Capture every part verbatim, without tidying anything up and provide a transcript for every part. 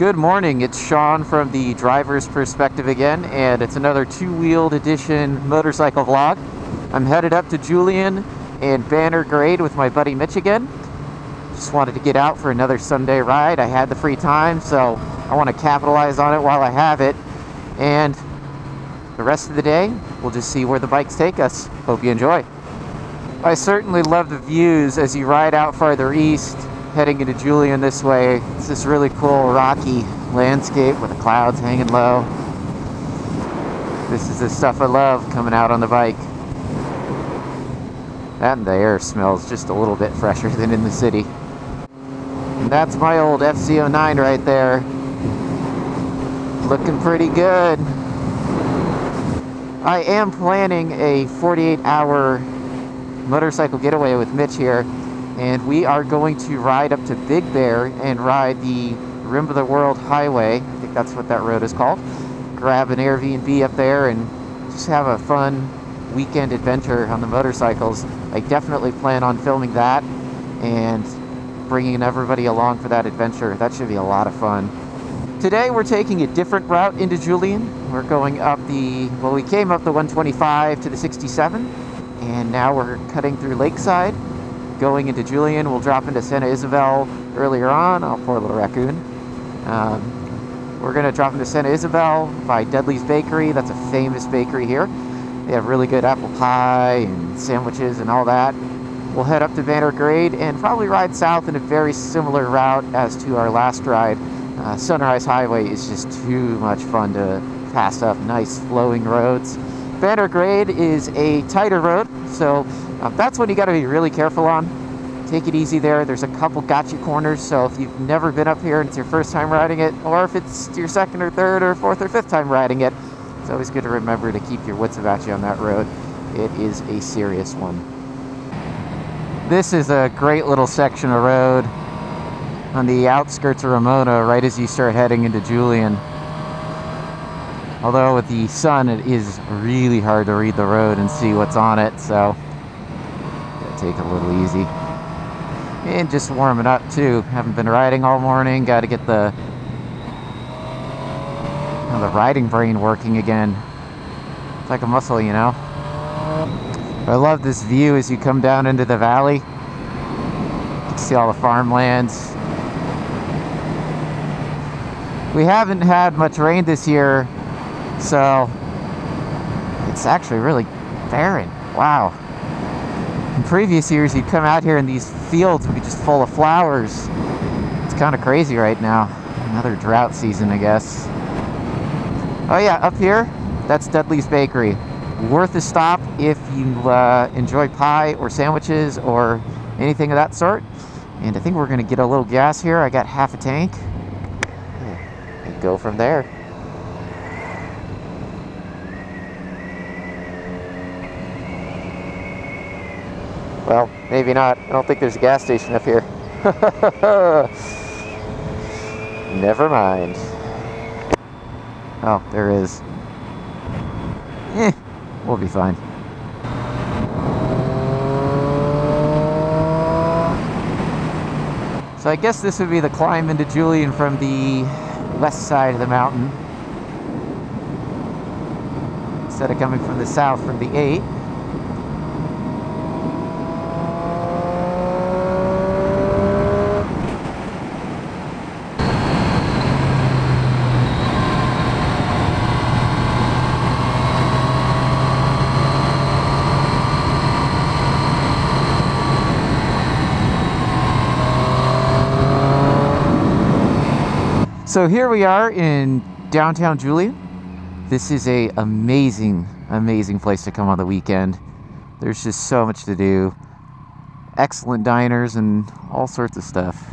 Good morning, it's Sean from The Driver's Perspective again, and it's another two-wheeled edition motorcycle vlog. I'm headed up to Julian and Banner-Grade with my buddy Mitch again. Just wanted to get out for another Sunday ride. I had the free time, so I want to capitalize on it while I have it. And the rest of the day, we'll just see where the bikes take us. Hope you enjoy. I certainly love the views as you ride out farther east, heading into Julian this way. It's this really cool rocky landscape with the clouds hanging low. This is the stuff I love, coming out on the bike. That and the air smells just a little bit fresher than in the city. And that's my old F Z oh nine right there. Looking pretty good. I am planning a forty-eight hour motorcycle getaway with Mitch here. And we are going to ride up to Big Bear and ride the Rim of the World Highway. I think that's what that road is called. Grab an Airbnb up there and just have a fun weekend adventure on the motorcycles. I definitely plan on filming that and bringing everybody along for that adventure. That should be a lot of fun. Today we're taking a different route into Julian. We're going up the, well, we came up the one twenty-five to the sixty-seven, and now we're cutting through Lakeside, going into Julian. We'll drop into Santa Isabel earlier on. Oh, poor little raccoon. Um, we're gonna drop into Santa Isabel by Dudley's Bakery. That's a famous bakery here. They have really good apple pie and sandwiches and all that. We'll head up to Banner-Grade and probably ride south in a very similar route as to our last ride. Uh, Sunrise Highway is just too much fun to pass up. Nice flowing roads. Banner-Grade is a tighter road, so Uh, that's one you got to be really careful on. Take it easy there. There's a couple gotcha corners, so if you've never been up here and it's your first time riding it, or if it's your second or third or fourth or fifth time riding it, it's always good to remember to keep your wits about you on that road. It is a serious one. This is a great little section of road on the outskirts of Ramona, right as you start heading into Julian. Although with the sun, it is really hard to read the road and see what's on it, so take it a little easy. And just warming up too. Haven't been riding all morning. Got to get the you know, the riding brain working again. It's like a muscle, you know. But I love this view as you come down into the valley. You can see all the farmlands. We haven't had much rain this year, so it's actually really barren. Wow. In previous years, you'd come out here and these fields would be just full of flowers. It's kind of crazy right now. Another drought season, I guess. Oh yeah, up here, that's Dudley's Bakery. Worth a stop if you uh, enjoy pie or sandwiches or anything of that sort. And I think we're gonna get a little gas here. I got half a tank. And go from there. Well, maybe not. I don't think there's a gas station up here. Never mind. Oh, there is. Eh, we'll be fine. So I guess this would be the climb into Julian from the west side of the mountain. Instead of coming from the south, from the eight. So here we are in downtown Julian. This is a amazing, amazing place to come on the weekend. There's just so much to do. Excellent diners and all sorts of stuff.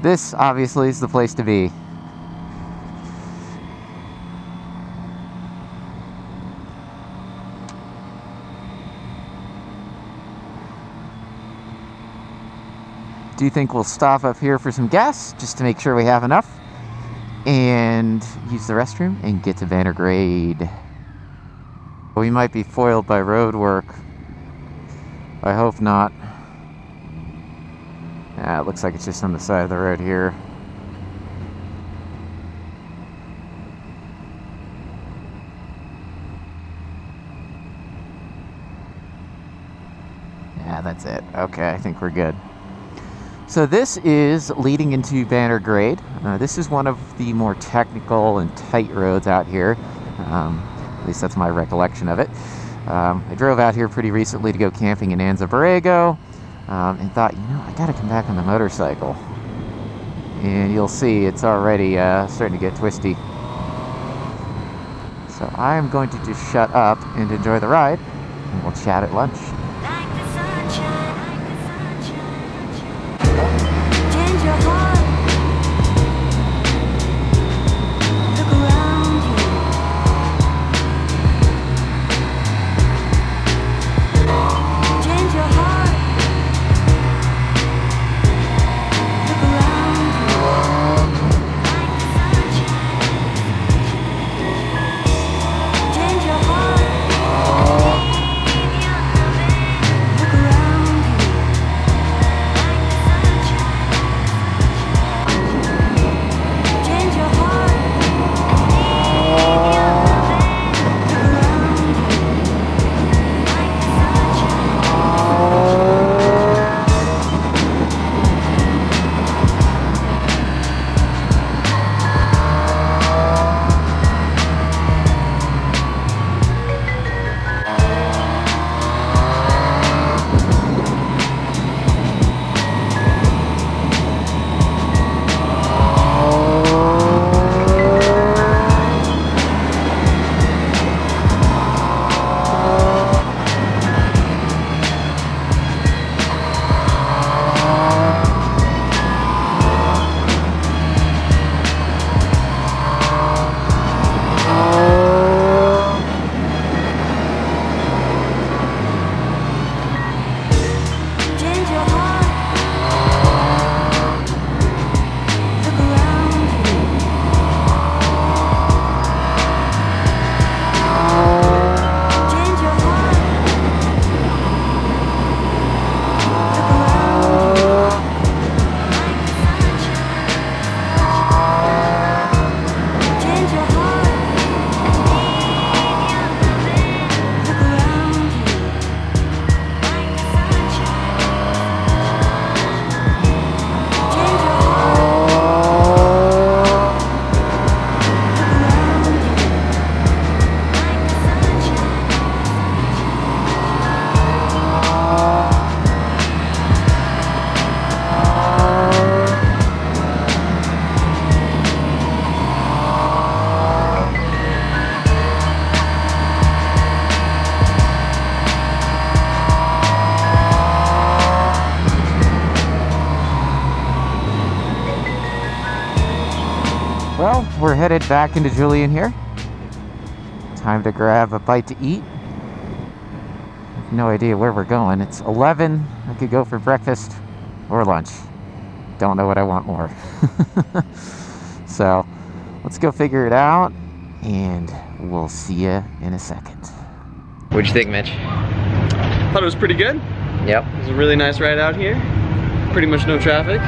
This obviously is the place to be. Do you think we'll stop up here for some gas just to make sure we have enough and use the restroom and get to Banner-Grade. We might be foiled by road work. I hope not. Ah, it looks like it's just on the side of the road here. Yeah, that's it. Okay, I think we're good. So this is leading into Banner-Grade. Uh, this is one of the more technical and tight roads out here. Um, at least that's my recollection of it. Um, I drove out here pretty recently to go camping in Anza-Borrego, um, and thought, you know, I gotta come back on the motorcycle. And you'll see it's already uh, starting to get twisty. So I'm going to just shut up and enjoy the ride, and we'll chat at lunch. Well, we're headed back into Julian here. Time to grab a bite to eat. No idea where we're going. It's eleven. I could go for breakfast or lunch. Don't know what I want more. So let's go figure it out, and we'll see you in a second. What'd you think, Mitch? Thought it was pretty good. Yep. It was a really nice ride out here. Pretty much no traffic.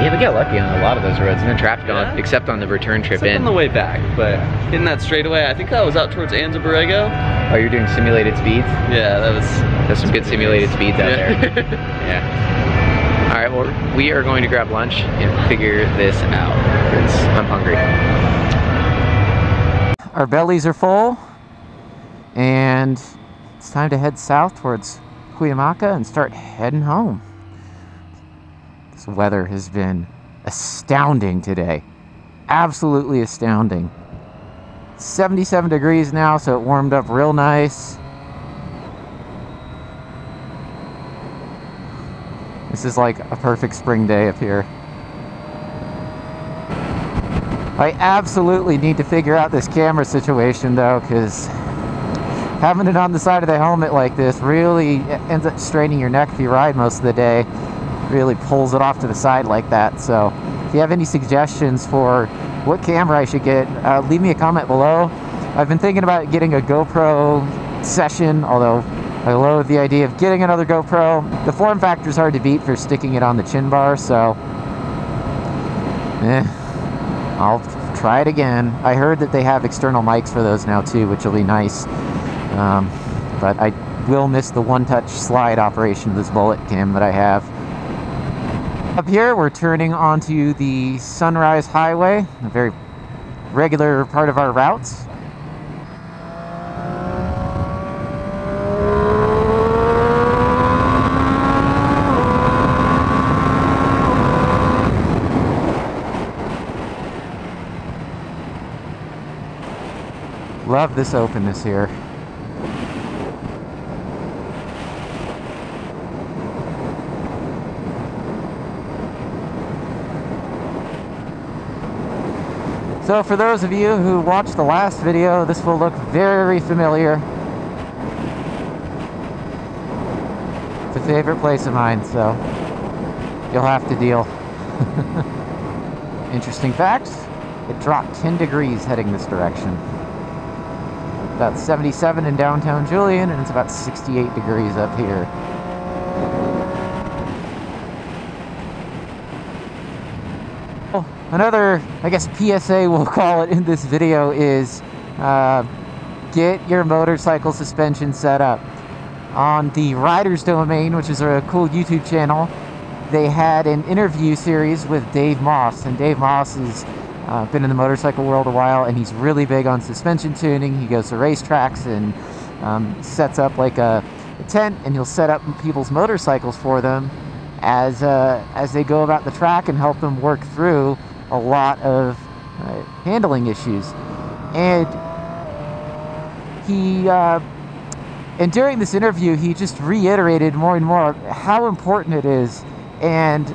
Yeah, we got lucky on a lot of those roads. No traffic yeah. on, except on the return trip except in. on the way back, but in that straightaway, I think I was out towards Anza-Borrego. Oh, you're doing simulated speeds? Yeah, that was... There's some good simulated speeds out yeah. there. Yeah. All right, well, we are going to grab lunch and figure this out, because I'm hungry. Our bellies are full, and it's time to head south towards Cuyamaca and start heading home. This weather has been astounding today. Absolutely astounding. seventy-seven degrees now, so it warmed up real nice. This is like a perfect spring day up here. I absolutely need to figure out this camera situation though, because having it on the side of the helmet like this really ends up straining your neck if you ride most of the day. Really pulls it off to the side like that. So if you have any suggestions for what camera I should get, uh, leave me a comment below. I've been thinking about getting a GoPro session, although I loathe the idea of getting another GoPro. The form factor is hard to beat for sticking it on the chin bar, so eh, I'll try it again. I heard that they have external mics for those now too, which will be nice. Um, but I will miss the one-touch slide operation of this bullet cam that I have. Up here, we're turning onto the Sunrise Highway, a very regular part of our routes. Love this openness here. So for those of you who watched the last video, this will look very familiar. It's a favorite place of mine, so you'll have to deal. Interesting facts, it dropped ten degrees heading this direction. About seventy-seven in downtown Julian, and it's about sixty-eight degrees up here. Another, I guess, P S A we'll call it in this video is uh, get your motorcycle suspension set up. On the Riders Domain, which is a cool YouTube channel, they had an interview series with Dave Moss, and Dave Moss has uh, been in the motorcycle world a while, and he's really big on suspension tuning. He goes to racetracks and um, sets up like a, a tent, and he'll set up people's motorcycles for them as, uh, as they go about the track and help them work through a lot of uh, handling issues. And he, uh, and during this interview, he just reiterated more and more how important it is. And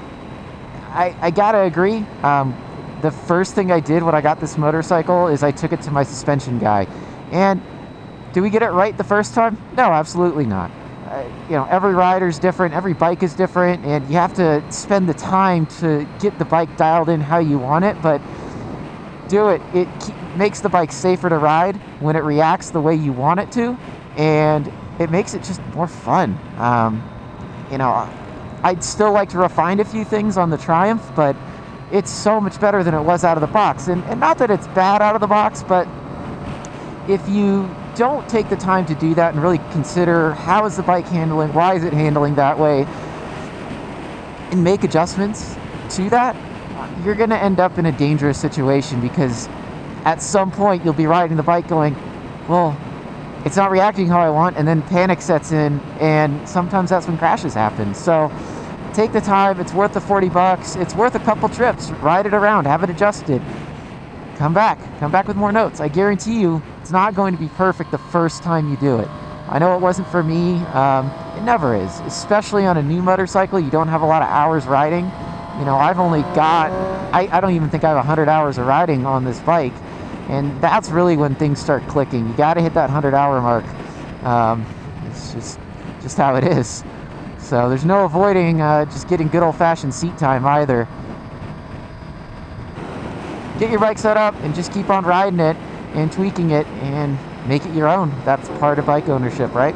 I, I gotta agree. Um, the first thing I did when I got this motorcycle is I took it to my suspension guy. And do we get it right the first time? No, absolutely not. Uh, you know, every rider's different, every bike is different, and you have to spend the time to get the bike dialed in how you want it, but do it. It makes the bike safer to ride when it reacts the way you want it to, and it makes it just more fun. Um, you know, I'd still like to refine a few things on the Triumph, but it's so much better than it was out of the box. And, and not that it's bad out of the box, but if you don't take the time to do that and really consider how is the bike handling, why is it handling that way, and make adjustments to that, you're going to end up in a dangerous situation, because at some point you'll be riding the bike going, well, it's not reacting how I want, and then panic sets in, and sometimes that's when crashes happen. So take the time. It's worth the forty bucks. It's worth a couple trips. Ride it around, have it adjusted, come back come back with more notes. I guarantee you it's not going to be perfect the first time you do it. I know it wasn't for me. Um, it never is, especially on a new motorcycle. You don't have a lot of hours riding. You know, I've only got, I, I don't even think I have one hundred hours of riding on this bike. And that's really when things start clicking. You got to hit that one hundred hour mark. Um, it's just, just how it is. So there's no avoiding uh, just getting good old fashioned seat time either. Get your bike set up and just keep on riding it and tweaking it and make it your own. That's part of bike ownership, right?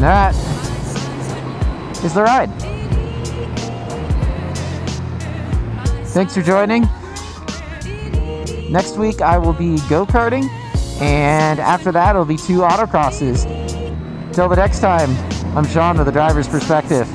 That is the ride. Thanks for joining. Next week I will be go-karting And after that, it'll be two autocrosses. Till the next time, I'm Sean with The Driver's Perspective.